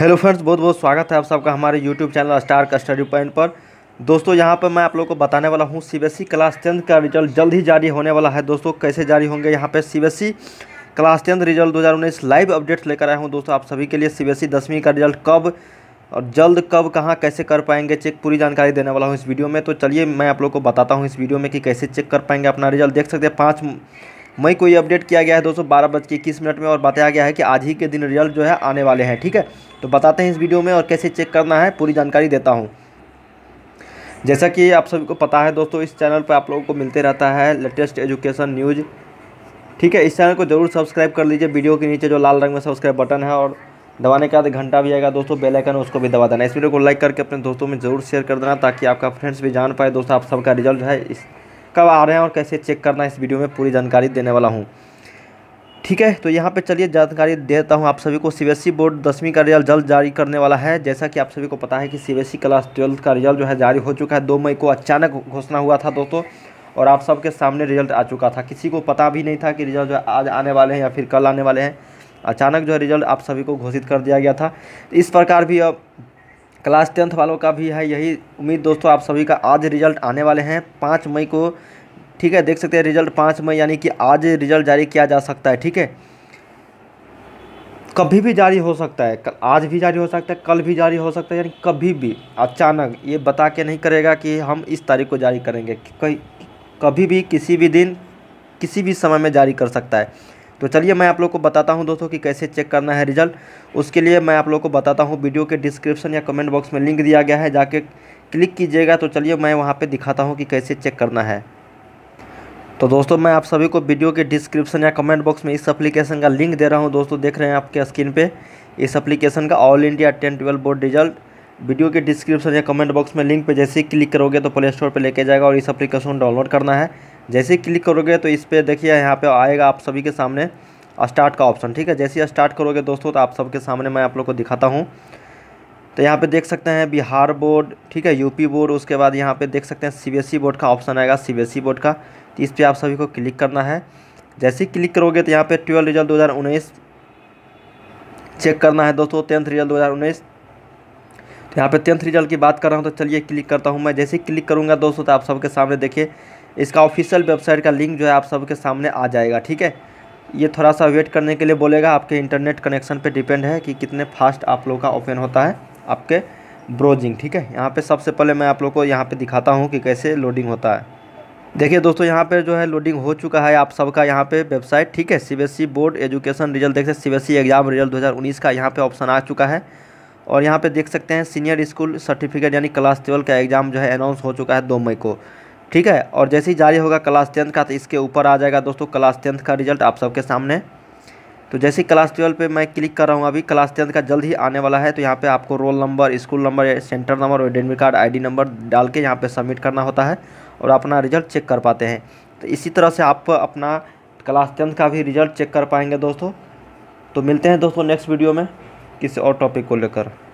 Hello friends, बहुत बहुत स्वागत है आप सबका हमारे YouTube channel Star Study Point पर। दोस्तों यहां पर मैं आप लोगों को बताने वाला हूं सीबीएसई क्लास 10 का रिजल्ट जल्द ही जारी होने वाला है। दोस्तों कैसे जारी होंगे यहां पर CBSE class 10 result 2019 live updates लेकर आया हूं दोस्तों आप सभी के लिए। सीबीएसई 10वीं का रिजल्ट कब और जल्द कब कहाँ कैसे कर पाएंगे चेक, पूरी जानकारी देने वाला हूँ इस वीडियो में। तो चलिए मैं आप लोग को बताता हूँ इस वीडियो में कि कैसे चेक कर पाएंगे अपना रिजल्ट। देख सकते हैं 5 मई को ये अपडेट किया गया है दोस्तों 12:21 में, और बताया गया है कि आज ही के दिन रिजल्ट जो है आने वाले हैं। ठीक है, तो बताते हैं इस वीडियो में और कैसे चेक करना है पूरी जानकारी देता हूं। जैसा कि आप सभी को पता है दोस्तों, इस चैनल पर आप लोगों को मिलते रहता है लेटेस्ट एजुकेशन न्यूज़। ठीक है, इस चैनल को जरूर सब्सक्राइब कर लीजिए। वीडियो के नीचे जो लाल रंग में सब्सक्राइब बटन है और दबाने के बाद घंटा भी आएगा दोस्तों, बेल आइकन, उसको भी दबा देना। इस वीडियो को लाइक करके अपने दोस्तों में जरूर शेयर कर देना ताकि आपका फ्रेंड्स भी जान पाए दोस्तों आप सबका रिजल्ट है इस कब आ रहे हैं और कैसे चेक करना है। इस वीडियो में पूरी जानकारी देने वाला हूं। ठीक है, तो यहाँ पे चलिए जानकारी देता हूं आप सभी को। सीबीएसई बोर्ड 10वीं का रिजल्ट जल्द जारी करने वाला है। जैसा कि आप सभी को पता है कि सीबीएसई क्लास 12 का रिजल्ट जो है जारी हो चुका है। 2 मई को अचानक घोषणा हुआ था दोस्तों, और आप सबके सामने रिजल्ट आ चुका था। किसी को पता भी नहीं था कि रिजल्ट जो है आज आने वाले हैं या फिर कल आने वाले हैं। अचानक जो है रिजल्ट आप सभी को घोषित कर दिया गया था। इस प्रकार भी अब क्लास 10th वालों का भी है यही उम्मीद दोस्तों आप सभी का, आज रिजल्ट आने वाले हैं 5 मई को। ठीक है, देख सकते हैं रिजल्ट 5 मई यानी कि आज रिजल्ट जारी किया जा सकता है। ठीक है, कभी भी जारी हो सकता है, आज भी जारी हो सकता है, कल भी जारी हो सकता है, यानी कभी भी अचानक। ये बता के नहीं करेगा कि हम इस तारीख को जारी करेंगे, कभी भी किसी भी दिन किसी भी समय में जारी कर सकता है। तो चलिए मैं आप लोग को बताता हूं दोस्तों कि कैसे चेक करना है रिजल्ट। उसके लिए मैं आप लोग को बताता हूं, वीडियो के डिस्क्रिप्शन या कमेंट बॉक्स में लिंक दिया गया है, जाके क्लिक कीजिएगा। तो चलिए मैं वहां पे दिखाता हूं कि कैसे चेक करना है। तो दोस्तों मैं आप सभी को वीडियो के डिस्क्रिप्शन या कमेंट बॉक्स में इस एप्लीकेशन का लिंक दे रहा हूँ दोस्तों, देख रहे हैं आपके स्क्रीन पर इस एप्लीकेशन का all India 10th 12th board result. Video के डिस्क्रिप्शन या कमेंट बॉक्स में लिंक पे जैसे ही क्लिक करोगे तो प्ले स्टोर पर लेके जाएगा, और इस एप्लीकेशन डाउनलोड करना है। जैसे ही क्लिक करोगे तो इस पर देखिए यहाँ पे आएगा आप सभी के सामने स्टार्ट का ऑप्शन। ठीक है, जैसे ही स्टार्ट करोगे दोस्तों तो आप सबके सामने मैं आप लोग को दिखाता हूँ। तो यहाँ पे देख सकते हैं बिहार बोर्ड, ठीक है, यूपी बोर्ड, उसके बाद यहाँ पे देख सकते हैं सीबीएसई बोर्ड का ऑप्शन आएगा, सीबीएसई बोर्ड का। तो इस पर आप सभी को क्लिक करना है। जैसे ही क्लिक करोगे तो यहाँ पर 12 रिजल्ट 2019 चेक करना है दोस्तों, 10th रिजल्ट 2019। तो यहाँ पे 10th रिजल्ट की बात कर रहा हूँ, तो चलिए क्लिक करता हूँ मैं। जैसे ही क्लिक करूँगा दोस्तों तो आप सबके सामने देखिए इसका ऑफिशियल वेबसाइट का लिंक जो है आप सबके सामने आ जाएगा। ठीक है, ये थोड़ा सा वेट करने के लिए बोलेगा, आपके इंटरनेट कनेक्शन पे डिपेंड है कि कितने फास्ट आप लोग का ओपन होता है आपके ब्राउजिंग। ठीक है, यहाँ पे सबसे पहले मैं आप लोग को यहाँ पे दिखाता हूँ कि कैसे लोडिंग होता है। देखिए दोस्तों यहाँ पे जो है लोडिंग हो चुका है आप सबका यहाँ पे वेबसाइट। ठीक है, सीबीएसई बोर्ड एजुकेशन रिजल्ट, देखिए सीबीएसई एग्जाम रिजल्ट 2019 का यहाँ पे ऑप्शन आ चुका है। और यहाँ पे देख सकते हैं सीनियर स्कूल सर्टिफिकेट यानी क्लास 12 का एग्ज़ाम जो है अनाउंस हो चुका है 2 मई को। ठीक है, और जैसे ही जारी होगा क्लास 10th का तो इसके ऊपर आ जाएगा दोस्तों क्लास 10th का रिजल्ट आप सबके सामने। तो जैसे ही क्लास 12 पे मैं क्लिक कर रहा हूँ, अभी क्लास 10th का जल्द ही आने वाला है। तो यहाँ पे आपको roll number, school number, centre number और एडमिट कार्ड आईडी नंबर डाल के यहाँ पे सबमिट करना होता है और अपना रिजल्ट चेक कर पाते हैं। तो इसी तरह से आप अपना क्लास 10th का भी रिजल्ट चेक कर पाएंगे दोस्तों। तो मिलते हैं दोस्तों नेक्स्ट वीडियो में किसी और टॉपिक को लेकर।